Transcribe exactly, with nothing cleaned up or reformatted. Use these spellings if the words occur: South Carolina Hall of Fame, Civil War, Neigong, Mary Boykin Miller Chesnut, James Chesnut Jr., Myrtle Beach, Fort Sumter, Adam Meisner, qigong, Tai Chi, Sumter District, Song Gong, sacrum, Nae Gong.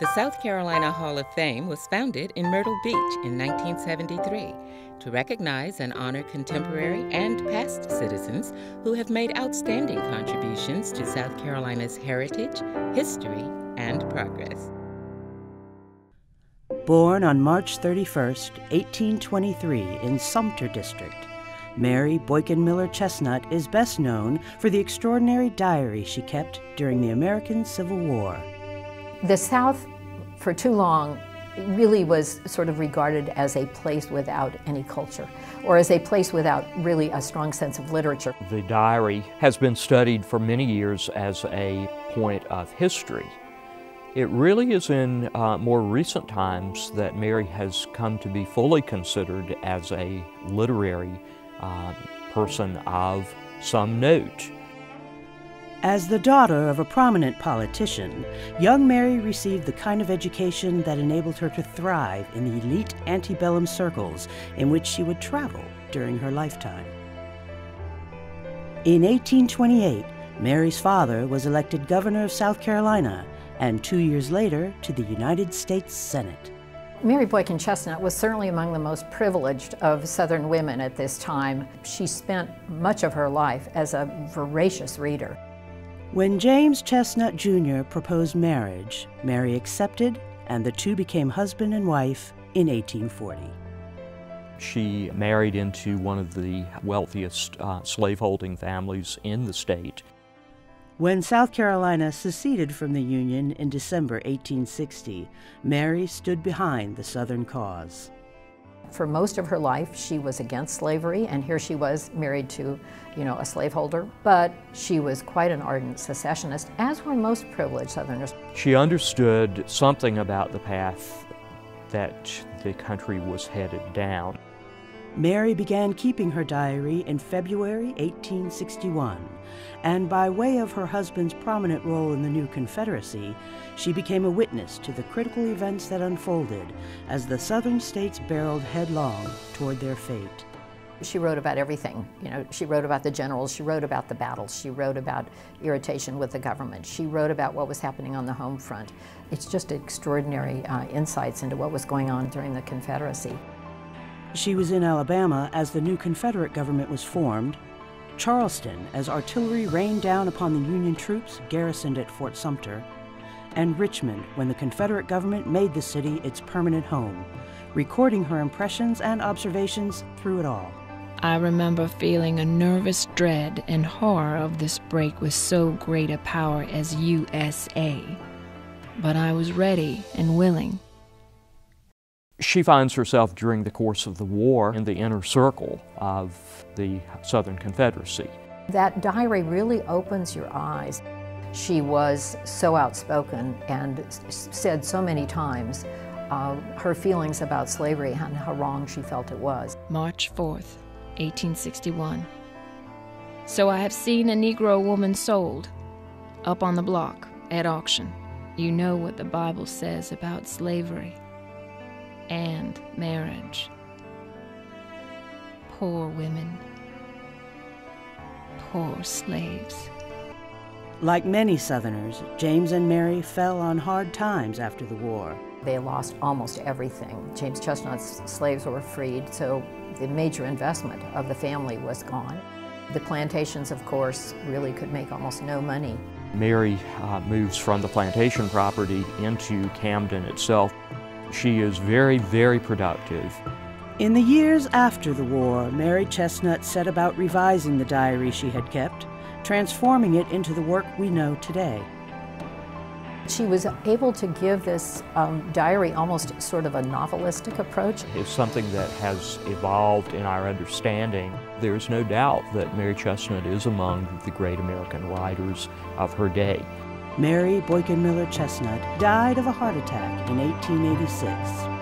The South Carolina Hall of Fame was founded in Myrtle Beach in nineteen seventy-three to recognize and honor contemporary and past citizens who have made outstanding contributions to South Carolina's heritage, history, and progress. Born on March thirty-first, eighteen twenty-three in Sumter District, Mary Boykin Miller Chesnut is best known for the extraordinary diary she kept during the American Civil War. The South, for too long, really was sort of regarded as a place without any culture, or as a place without really a strong sense of literature. The diary has been studied for many years as a point of history. It really is in uh, more recent times that Mary has come to be fully considered as a literary uh, person of some note. As the daughter of a prominent politician, young Mary received the kind of education that enabled her to thrive in the elite antebellum circles in which she would travel during her lifetime. In eighteen twenty-eight, Mary's father was elected governor of South Carolina, and two years later to the United States Senate. Mary Boykin Chesnut was certainly among the most privileged of Southern women at this time. She spent much of her life as a voracious reader. When James Chesnut Junior proposed marriage, Mary accepted, and the two became husband and wife in eighteen forty. She married into one of the wealthiest uh, slaveholding families in the state. When South Carolina seceded from the Union in December eighteen sixty, Mary stood behind the Southern cause. For most of her life, she was against slavery, and here she was married to, you know, a slaveholder. But she was quite an ardent secessionist, as were most privileged Southerners. She understood something about the path that the country was headed down. Mary began keeping her diary in February eighteen sixty-one, and by way of her husband's prominent role in the new Confederacy, she became a witness to the critical events that unfolded as the Southern states barreled headlong toward their fate. She wrote about everything. You know, she wrote about the generals, she wrote about the battles, she wrote about irritation with the government, she wrote about what was happening on the home front. It's just extraordinary uh, insights into what was going on during the Confederacy. She was in Alabama as the new Confederate government was formed, Charleston as artillery rained down upon the Union troops garrisoned at Fort Sumter, and Richmond when the Confederate government made the city its permanent home, recording her impressions and observations through it all. I remember feeling a nervous dread and horror of this break with so great a power as U S A, but I was ready and willing. She finds herself during the course of the war in the inner circle of the Southern Confederacy. That diary really opens your eyes. She was so outspoken and said so many times uh, her feelings about slavery and how wrong she felt it was. March fourth, eighteen sixty-one. So I have seen a Negro woman sold up on the block at auction. You know what the Bible says about slavery and marriage. Poor women, poor slaves. Like many Southerners, James and Mary fell on hard times after the war. They lost almost everything. James Chesnut's slaves were freed, so the major investment of the family was gone. The plantations, of course, really could make almost no money. Mary uh, moves from the plantation property into Camden itself. She is very, very productive. In the years after the war, Mary Chesnut set about revising the diary she had kept, transforming it into the work we know today. She was able to give this um, diary almost sort of a novelistic approach. It's something that has evolved in our understanding. There is no doubt that Mary Chesnut is among the great American writers of her day. Mary Boykin Miller Chesnut died of a heart attack in eighteen eighty-six.